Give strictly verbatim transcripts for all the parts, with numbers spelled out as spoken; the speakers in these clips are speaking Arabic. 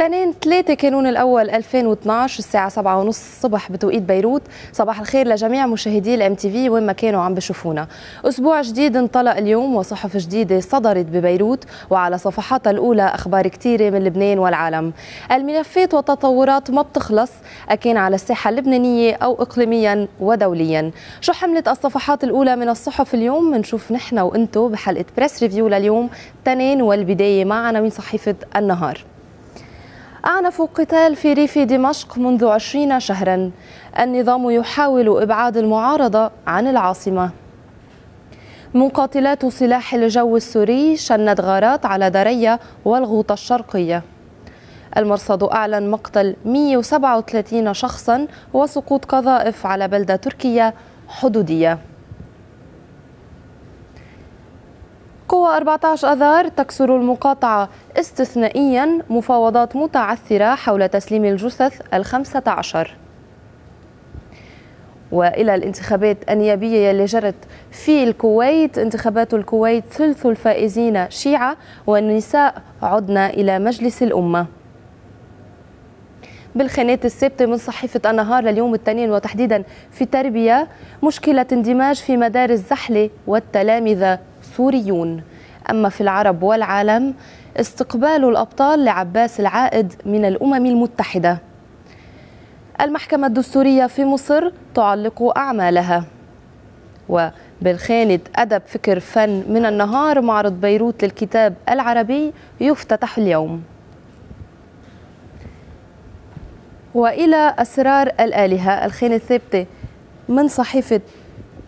تنين ثلاثة كانون الأول ألفين واثنعش الساعة سبعة ونص الصبح بتوقيت بيروت. صباح الخير لجميع مشاهدي الام تي في وين ما كانوا عم بشوفونا. أسبوع جديد انطلق اليوم وصحف جديدة صدرت ببيروت وعلى صفحاتها الأولى أخبار كتيرة من لبنان والعالم. الملفات والتطورات ما بتخلص أكان على الساحة اللبنانية أو إقليميا ودوليا. شو حملت الصفحات الأولى من الصحف اليوم؟ منشوف نحن وأنتو بحلقة بريس ريفيو لليوم تنين والبداية مع عناوين صحيفة النهار. أعنف قتال في ريف دمشق منذ عشرين شهرا، النظام يحاول إبعاد المعارضة عن العاصمة. مقاتلات سلاح الجو السوري شنت غارات على درية والغوطة الشرقية. المرصد أعلن مقتل مئة وسبعة وثلاثين شخصا وسقوط قذائف على بلدة تركية حدودية. قوى أربعة عشر آذار تكسر المقاطعة استثنائيا، مفاوضات متعثرة حول تسليم الجثث الخمسة عشر. وإلى الانتخابات النيابية اللي جرت في الكويت، انتخابات الكويت ثلث الفائزين شيعة والنساء عدنا إلى مجلس الأمة. بالخانات السابقة من صحيفة النهار لليوم التنين وتحديدا في تربية، مشكلة اندماج في مدارس زحلة والتلامذة سوريون. أما في العرب والعالم، استقبال الأبطال لعباس العائد من الأمم المتحدة. المحكمة الدستورية في مصر تعلق أعمالها. وبالخانة أدب فكر فن من النهار، معرض بيروت للكتاب العربي يفتتح اليوم. وإلى أسرار الآلهة، الخانة الثابتة من صحيفة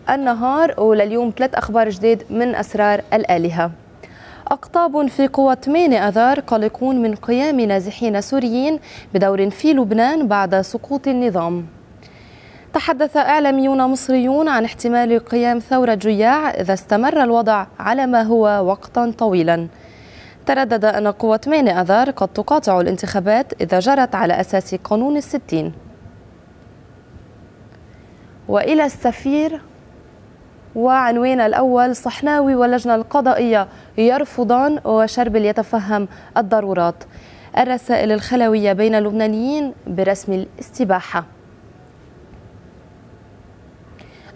النهار ولليوم ثلاث أخبار جديد من أسرار الآلهة. أقطاب في قوة ثمانية آذار قلقون من قيام نازحين سوريين بدور في لبنان بعد سقوط النظام. تحدث إعلاميون مصريون عن احتمال قيام ثورة جياع إذا استمر الوضع على ما هو وقتا طويلا. تردد أن قوة ثمانية آذار قد تقاطع الانتخابات إذا جرت على أساس قانون الستين. وإلى السفير، وعنوان الأول صحناوي واللجنة القضائية يرفضان وشربل يتفهم الضرورات. الرسائل الخلوية بين اللبنانيين برسم الاستباحة.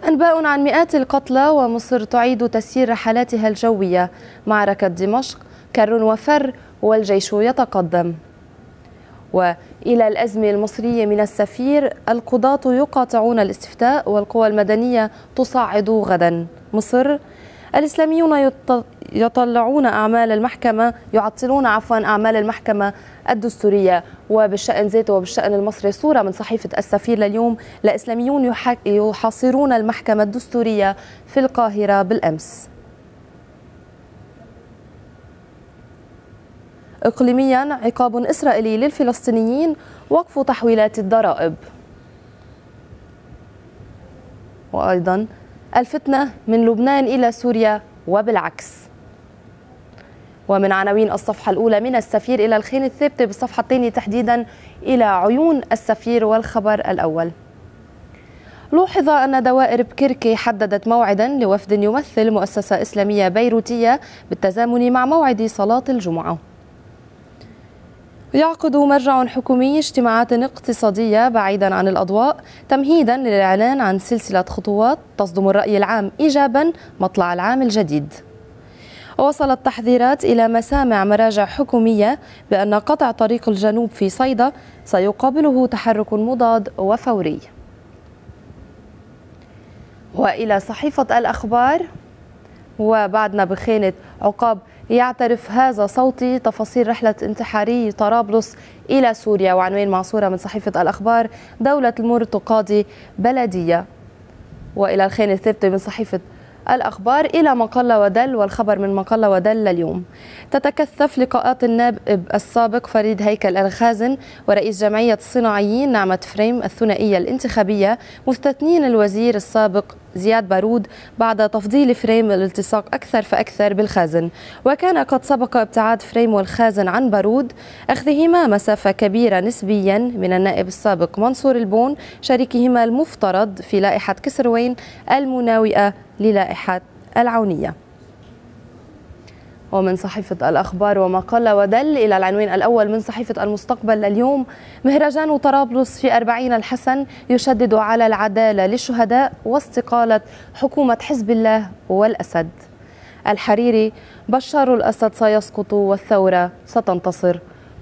أنباء عن مئات القتلى ومصر تعيد تسيير رحلاتها الجوية. معركة دمشق كر وفر والجيش يتقدم. وإلى الأزمة المصرية من السفير، القضاة يقاطعون الاستفتاء والقوى المدنية تصعد غدا. مصر، الإسلاميون يطلعون أعمال المحكمة يعطلون عفوا أعمال المحكمة الدستورية. وبالشأن ذاته وبالشأن المصري صورة من صحيفة السفير لليوم، لإسلاميون يحاصرون المحكمة الدستورية في القاهرة بالأمس. إقليميا، عقاب إسرائيلي للفلسطينيين، وقف تحويلات الضرائب. وأيضا الفتنة من لبنان إلى سوريا وبالعكس. ومن عناوين الصفحة الأولى من السفير إلى الخانة الثابتة بالصفحة الثانية تحديدا، إلى عيون السفير والخبر الأول. لوحظ أن دوائر بكركي حددت موعدا لوفد يمثل مؤسسة إسلامية بيروتية بالتزامن مع موعد صلاة الجمعة. يعقد مرجع حكومي اجتماعات اقتصادية بعيدا عن الأضواء تمهيدا للإعلان عن سلسلة خطوات تصدم الرأي العام إيجابا مطلع العام الجديد. وصلت تحذيرات إلى مسامع مراجع حكومية بأن قطع طريق الجنوب في صيدا سيقابله تحرك مضاد وفوري. وإلى صحيفة الأخبار، وبعدنا بخانة عقاب يعترف هذا صوتي، تفاصيل رحلة انتحاري طرابلس إلى سوريا. وعنوان مع صورة من صحيفة الأخبار، دولة المرتقاضي بلدية. وإلى الخانة الثابتة من صحيفة الأخبار، إلى مقلة ودل والخبر من مقلة ودل اليوم. تتكثف لقاءات النائب السابق فريد هيكل الخازن ورئيس جمعية الصناعيين نعمة فريم الثنائية الانتخابية، مستثنين الوزير السابق زياد بارود بعد تفضيل فريم الالتصاق أكثر فأكثر بالخازن. وكان قد سبق ابتعاد فريم والخازن عن بارود، أخذهما مسافة كبيرة نسبيا من النائب السابق منصور البون شريكهما المفترض في لائحة كسروين المناوئة للائحة العونية. ومن صحيفة الأخبار ومقال ودل إلى العنوان الأول من صحيفة المستقبل اليوم: مهرجان طرابلس في أربعين الحسن يشدد على العدالة للشهداء واستقالة حكومة حزب الله والأسد. الحريري: بشار الأسد سيسقط والثورة ستنتصر.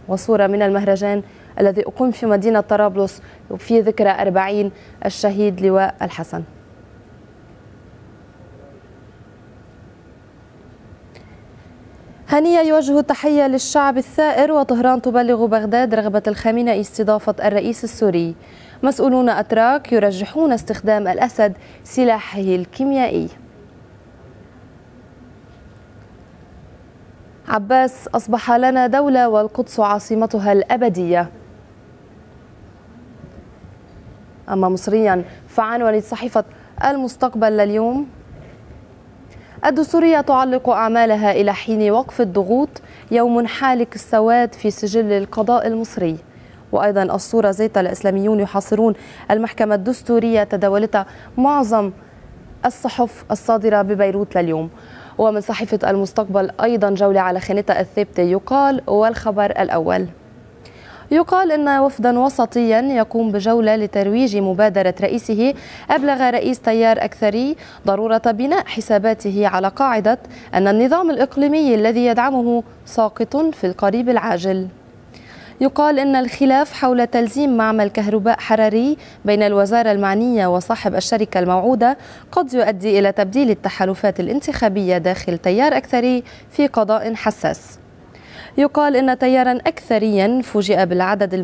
وصورة من المهرجان الذي أقيم في مدينة طرابلس في ذكرى أربعين الشهيد لواء الحسن. هنية يوجه التحية للشعب الثائر، وطهران تبلغ بغداد رغبة الخامنئي استضافة الرئيس السوري. مسؤولون أتراك يرجحون استخدام الأسد سلاحه الكيميائي. عباس: أصبح لنا دولة والقدس عاصمتها الأبدية. أما مصريا فعنوان صحيفة المستقبل اليوم: الدستورية تعلق أعمالها إلى حين وقف الضغوط، يوم حالك السواد في سجل القضاء المصري. وأيضا الصورة: زيت الإسلاميون يحاصرون المحكمة الدستورية، تداولتها معظم الصحف الصادرة ببيروت لليوم. ومن صحيفة المستقبل أيضا جولة على خانتها الثابتة، يقال والخبر الأول. يقال أن وفدا وسطيا يقوم بجولة لترويج مبادرة رئيسه أبلغ رئيس تيار أكثري ضرورة بناء حساباته على قاعدة أن النظام الإقليمي الذي يدعمه ساقط في القريب العاجل. يقال أن الخلاف حول تلزيم معمل كهرباء حراري بين الوزارة المعنية وصاحب الشركة الموعودة قد يؤدي إلى تبديل التحالفات الانتخابية داخل تيار أكثري في قضاء حساس. يقال أن تيارا أكثريا فوجئ بالعدد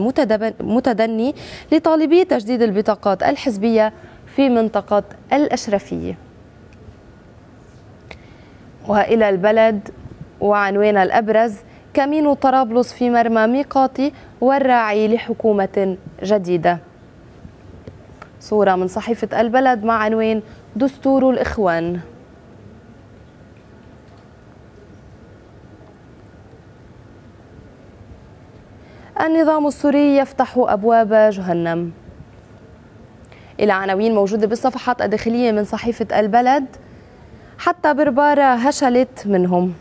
المتدني لطالبي تجديد البطاقات الحزبية في منطقة الأشرفية. وإلى البلد وعنوان الأبرز: كمين طرابلس في مرمى ميقاتي والراعي لحكومة جديدة. صورة من صحيفة البلد مع عنوان دستور الإخوان. النظام السوري يفتح أبواب جهنم. إلى عناوين موجودة بالصفحات الداخلية من صحيفة البلد: حتى بربارة هشلت منهم.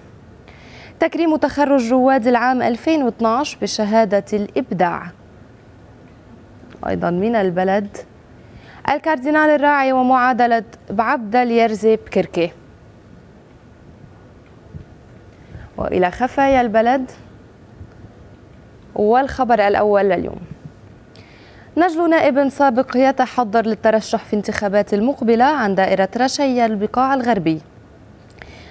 تكريم تخرج رواد العام ألفين واثني عشر بشهادة الإبداع. أيضا من البلد: الكاردينال الراعي ومعادلة بعبدل يرزي بكركي. وإلى خفايا البلد والخبر الأول لليوم: نجل نائب سابق يتحضر للترشح في انتخابات المقبلة عن دائرة رشية البقاع الغربي.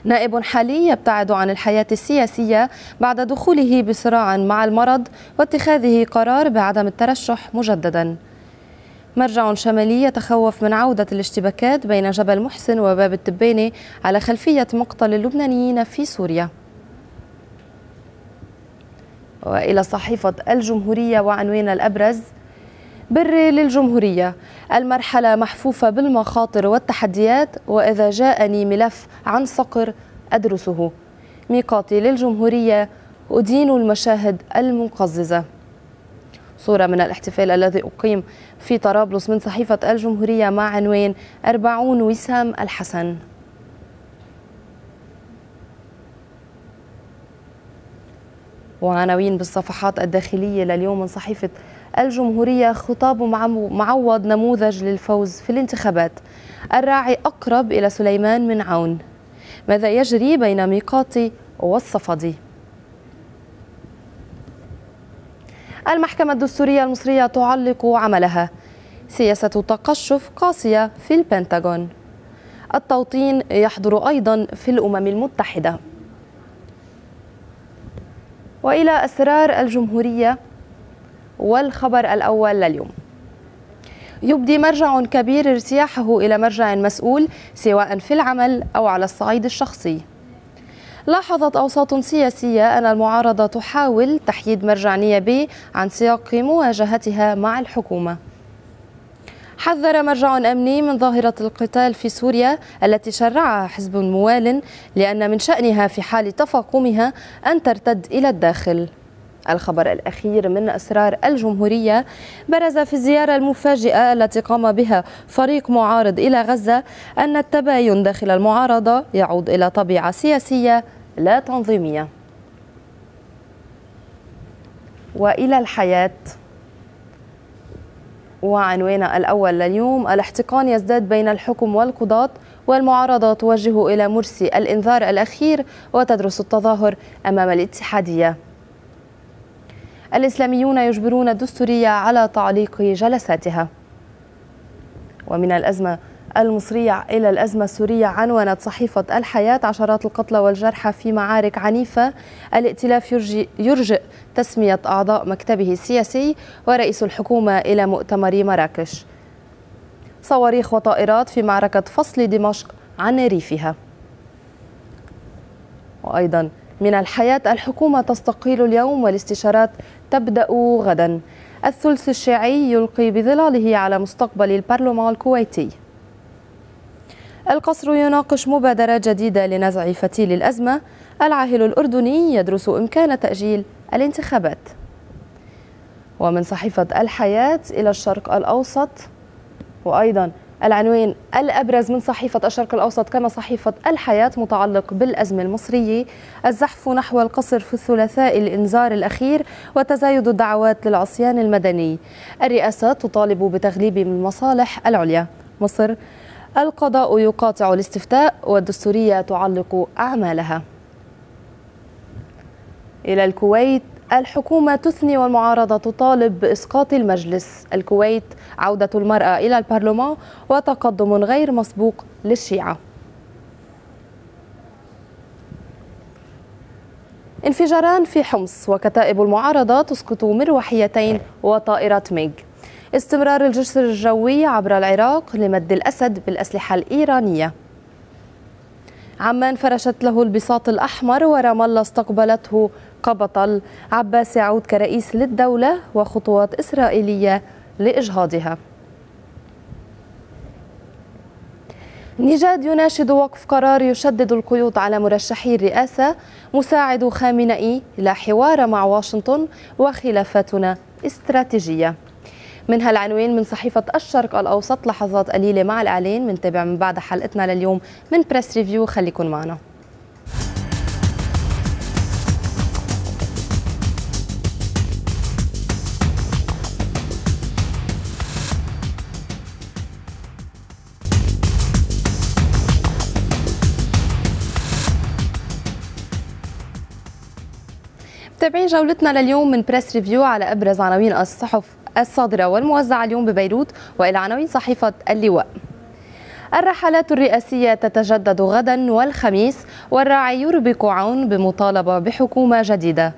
نائب حالي يبتعد عن الحياة السياسية بعد دخوله بصراع مع المرض واتخاذه قرار بعدم الترشح مجددا. مرجع شمالي يتخوف من عودة الاشتباكات بين جبل محسن وباب التبيني على خلفية مقتل اللبنانيين في سوريا. وإلى صحيفة الجمهورية وعنوان الأبرز: بر للجمهورية، المرحلة محفوفة بالمخاطر والتحديات، وإذا جاءني ملف عن صقر أدرسه. ميقاتي للجمهورية، أدين المشاهد المقززة. صورة من الاحتفال الذي أقيم في طرابلس من صحيفة الجمهورية مع عنوان أربعون وسام الحسن. وعناوين بالصفحات الداخلية لليوم من صحيفة الجمهورية: خطاب معوض نموذج للفوز في الانتخابات. الراعي أقرب إلى سليمان من عون. ماذا يجري بين ميقاتي والصفدي؟ المحكمة الدستورية المصرية تعلق عملها. سياسة تقشف قاسية في البنتاغون. التوطين يحضر أيضا في الأمم المتحدة. وإلى أسرار الجمهورية والخبر الأول لليوم: يبدي مرجع كبير ارتياحه إلى مرجع مسؤول سواء في العمل أو على الصعيد الشخصي. لاحظت أوساط سياسية أن المعارضة تحاول تحييد مرجع نيابي عن سياق مواجهتها مع الحكومة. حذر مرجع أمني من ظاهرة القتال في سوريا التي شرعها حزب موال، لأن من شأنها في حال تفاقمها أن ترتد إلى الداخل. الخبر الأخير من أسرار الجمهورية: برز في الزيارة المفاجئة التي قام بها فريق معارض إلى غزة أن التباين داخل المعارضة يعود إلى طبيعة سياسية لا تنظيمية. وإلى الحياة وعنواننا الأول اليوم: الاحتقان يزداد بين الحكم والقضاة والمعارضة توجه إلى مرسي الإنذار الأخير وتدرس التظاهر أمام الاتحادية. الإسلاميون يجبرون الدستورية على تعليق جلساتها. ومن الأزمة المصرية إلى الأزمة السورية، عنونت صحيفة الحياة: عشرات القتلى والجرحى في معارك عنيفة، الائتلاف يرجئ تسمية أعضاء مكتبه السياسي، ورئيس الحكومة إلى مؤتمر مراكش. صواريخ وطائرات في معركة فصل دمشق عن ريفها. وأيضا من الحياة: الحكومة تستقيل اليوم والاستشارات تبدأ غدا. الثلث الشيعي يلقي بظلاله على مستقبل البرلمان الكويتي. القصر يناقش مبادرة جديدة لنزع فتيل الأزمة. العاهل الأردني يدرس إمكان تأجيل الانتخابات. ومن صحيفة الحياة إلى الشرق الأوسط، وأيضا العنوان الأبرز من صحيفة الشرق الأوسط كما صحيفة الحياة متعلق بالأزمة المصرية: الزحف نحو القصر في الثلاثاء الإنذار الأخير وتزايد الدعوات للعصيان المدني. الرئاسة تطالب بتغليب من المصالح العليا. مصر: القضاء يقاطع الاستفتاء والدستورية تعلق أعمالها. إلى الكويت: الحكومة تثني والمعارضة تطالب بإسقاط المجلس. الكويت: عودة المرأة إلى البرلمان وتقدم غير مسبوق للشيعة. انفجاران في حمص وكتائب المعارضة تسقط مروحيتين وطائرة ميغ. استمرار الجسر الجوي عبر العراق لمد الأسد بالأسلحة الإيرانية. عمان فرشت له البساط الأحمر، ورام الله استقبلته كبطل. عباس يعود كرئيس للدولة وخطوات إسرائيلية لإجهاضها. نجاد يناشد وقف قرار يشدد القيود على مرشحي الرئاسة. مساعد خامنئي: لا حوار مع واشنطن وخلافاتنا استراتيجية. منها العنوان من صحيفة الشرق الأوسط: لحظات قليلة مع الإعلان. منتابع من بعد حلقتنا لليوم من بريس ريفيو، خليكن معنا. متابعين جولتنا لليوم من بريس ريفيو على أبرز عناوين الصحف الصادرة والموزعة اليوم ببيروت، وإلى عناوين صحيفة اللواء: الرحلات الرئاسية تتجدد غدا والخميس، والراعي يربك عون بمطالبة بحكومة جديدة.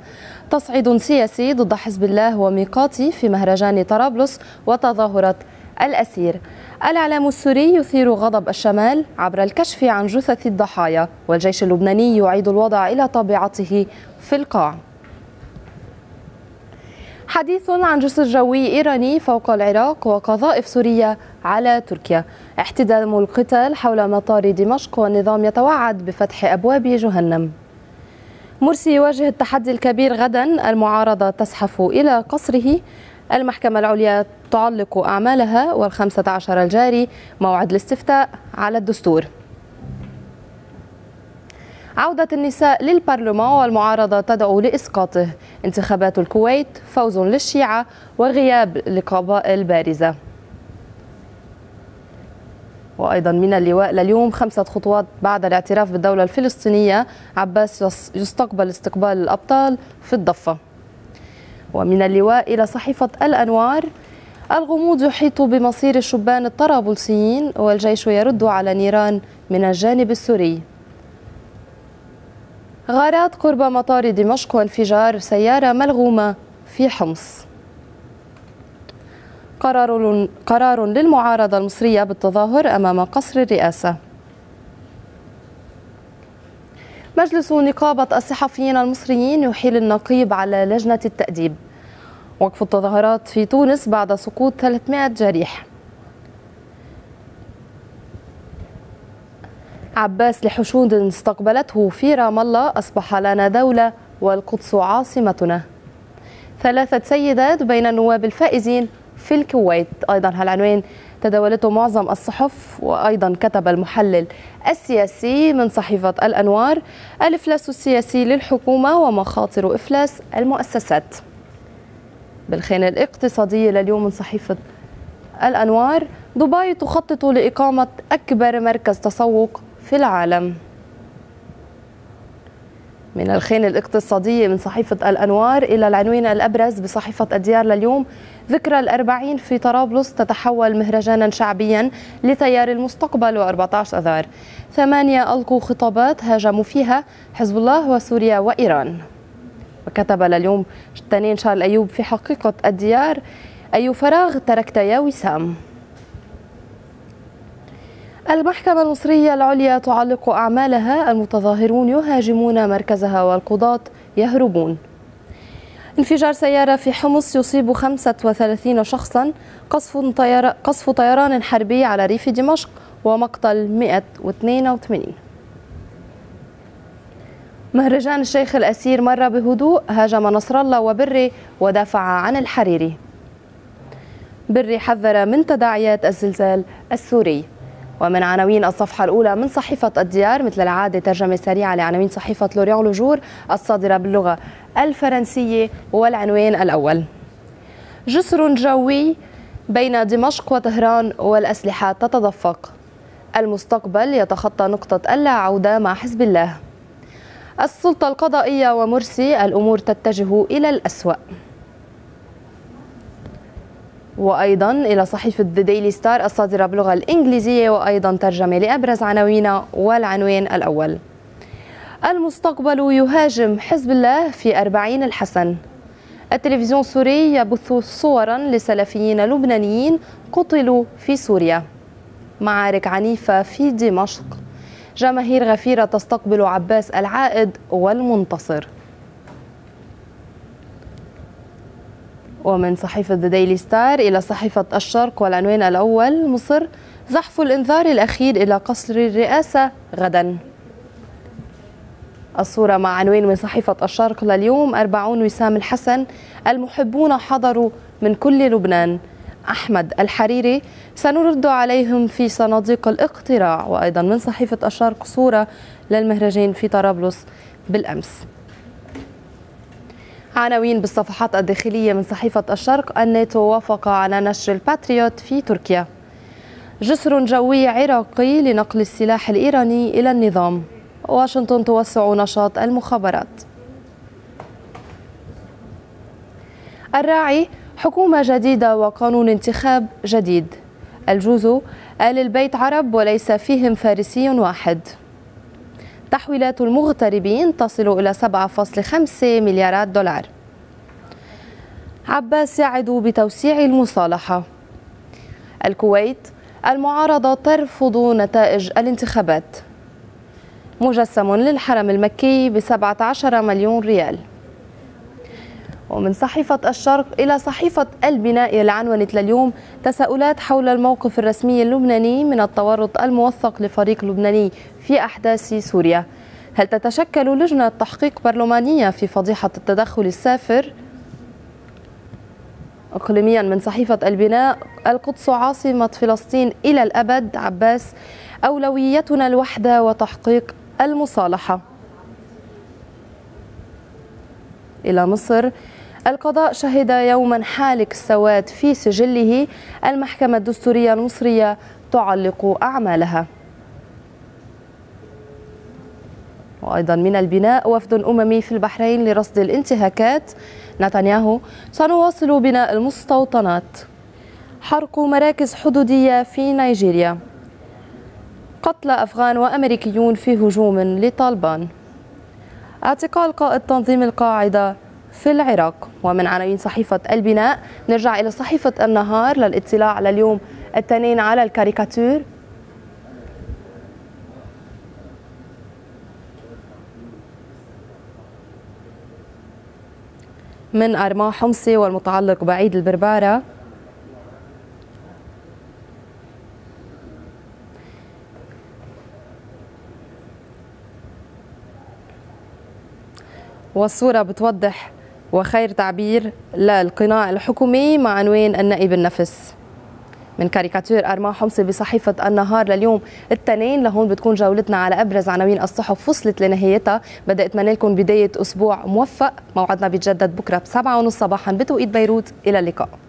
تصعيد سياسي ضد حزب الله وميقاتي في مهرجان طرابلس وتظاهرة الأسير. الإعلام السوري يثير غضب الشمال عبر الكشف عن جثث الضحايا، والجيش اللبناني يعيد الوضع إلى طبيعته في القاع. حديث عن جسر جوي إيراني فوق العراق وقذائف سورية على تركيا. احتدام القتال حول مطار دمشق، والنظام يتوعد بفتح أبواب جهنم. مرسي يواجه التحدي الكبير غدا، المعارضة تزحف إلى قصره. المحكمة العليا تعلق أعمالها، والخمسة عشر الجاري موعد الاستفتاء على الدستور. عودة النساء للبرلمان والمعارضة تدعو لإسقاطه. انتخابات الكويت فوز للشيعة وغياب لقبائل بارزة. وأيضا من اللواء لليوم: خمسة خطوات بعد الاعتراف بالدولة الفلسطينية، عباس يستقبل استقبال الأبطال في الضفة. ومن اللواء إلى صحيفة الأنوار: الغموض يحيط بمصير الشبان الطرابلسيين، والجيش يرد على نيران من الجانب السوري. غارات قرب مطار دمشق، وانفجار سيارة ملغومة في حمص. قرار قرار للمعارضة المصرية بالتظاهر أمام قصر الرئاسة. مجلس نقابة الصحفيين المصريين يحيل النقيب على لجنة التأديب. وقف التظاهرات في تونس بعد سقوط ثلاثمائة جريح. عباس لحشود استقبلته في رام الله، أصبح لنا دولة والقدس عاصمتنا. ثلاثة سيدات بين النواب الفائزين في الكويت. أيضا هالعنوان تداولته معظم الصحف. وأيضا كتب المحلل السياسي من صحيفة الأنوار: الإفلاس السياسي للحكومة ومخاطر إفلاس المؤسسات. بالخانة الاقتصادية لليوم من صحيفة الأنوار: دبي تخطط لإقامة أكبر مركز تسوق في العالم. من الخانة الاقتصادية من صحيفة الأنوار إلى العنوان الأبرز بصحيفة الديار لليوم: ذكرى الأربعين في طرابلس تتحول مهرجانا شعبيا لتيار المستقبل وأربعة عشر أذار. ثمانية ألقوا خطابات هاجموا فيها حزب الله وسوريا وإيران. وكتب لليوم الاثنين شارل أيوب في حقيقة الديار: أي فراغ تركت يا وسام؟ المحكمة المصرية العليا تعلق أعمالها، المتظاهرون يهاجمون مركزها والقضاة يهربون. انفجار سيارة في حمص يصيب خمسة وثلاثين شخصا، قصف, طيار... قصف طيران حربي على ريف دمشق ومقتل مئة واثنين وثمانين. مهرجان الشيخ الأسير مر بهدوء، هاجم نصر الله وبري ودافع عن الحريري. بري حذر من تداعيات الزلزال السوري. ومن عناوين الصفحة الأولى من صحيفة الديار مثل العادة ترجمة سريعة لعناوين صحيفة لوريان لوجور الصادرة باللغة الفرنسية. والعنوان الأول: جسر جوي بين دمشق وطهران والأسلحة تتدفق. المستقبل يتخطى نقطة اللا عودة مع حزب الله. السلطة القضائية ومرسي، الأمور تتجه إلى الأسوأ. وأيضا إلى صحيفة The Daily Star الصادرة باللغة الإنجليزية وأيضا ترجمة لأبرز عناوين. والعنوان الأول: المستقبل يهاجم حزب الله في أربعين الحسن. التلفزيون السوري يبث صورا لسلفيين لبنانيين قتلوا في سوريا. معارك عنيفة في دمشق. جماهير غفيرة تستقبل عباس العائد والمنتصر. ومن صحيفة The Daily Star إلى صحيفة الشرق والعنوان الأول: مصر زحف الإنذار الأخير إلى قصر الرئاسة غدا. الصورة مع عنوان من صحيفة الشرق لليوم: أربعون وسام الحسن، المحبون حضروا من كل لبنان. أحمد الحريري: سنرد عليهم في صناديق الاقتراع. وأيضا من صحيفة الشرق صورة للمهرجان في طرابلس بالأمس. عناوين بالصفحات الداخلية من صحيفة الشرق: الناتو وافق على نشر الباتريوت في تركيا. جسر جوي عراقي لنقل السلاح الإيراني إلى النظام. واشنطن توسع نشاط المخابرات. الراعي: حكومة جديدة وقانون انتخاب جديد. الجوزو: آل البيت عرب وليس فيهم فارسي واحد. تحويلات المغتربين تصل إلى سبعة فاصلة خمسة مليارات دولار. عباس يعد بتوسيع المصالحة. الكويت: المعارضة ترفض نتائج الانتخابات. مجسم للحرم المكي بسبعة عشر مليون ريال. ومن صحيفة الشرق إلى صحيفة البنا العنونت لليوم: تساؤلات حول الموقف الرسمي اللبناني من التورط الموثق لفريق لبناني في أحداث سوريا. هل تتشكل لجنة تحقيق برلمانية في فضيحة التدخل السافر؟ إقليميا من صحيفة البناء: القدس عاصمة فلسطين إلى الأبد. عباس: أولويتنا الوحدة وتحقيق المصالحة. إلى مصر: القضاء شهد يوما حالك السواد في سجله. المحكمة الدستورية المصرية تعلق أعمالها. وأيضا من البناء: وفد أممي في البحرين لرصد الانتهاكات. نتنياهو: سنواصل بناء المستوطنات. حرق مراكز حدودية في نيجيريا. قتل أفغان وأمريكيون في هجوم لطالبان. اعتقال قائد تنظيم القاعدة في العراق. ومن عناوين صحيفة البناء نرجع إلى صحيفة النهار للاطلاع لليوم الاثنين على الكاريكاتير. من أرماء حمصي والمتعلق بعيد البربارة. والصورة بتوضح وخير تعبير للقناع الحكومي مع عنوان النائب النفس. من كاريكاتير أرماح حمصي بصحيفة النهار لليوم الاثنين. لهون بتكون جولتنا على أبرز عناوين الصحف وصلت لنهايتها. بدأ أتمنى لكم بداية أسبوع موفق. موعدنا بيتجدد بكرة بسبعة ونص صباحا بتوقيت بيروت. إلى اللقاء.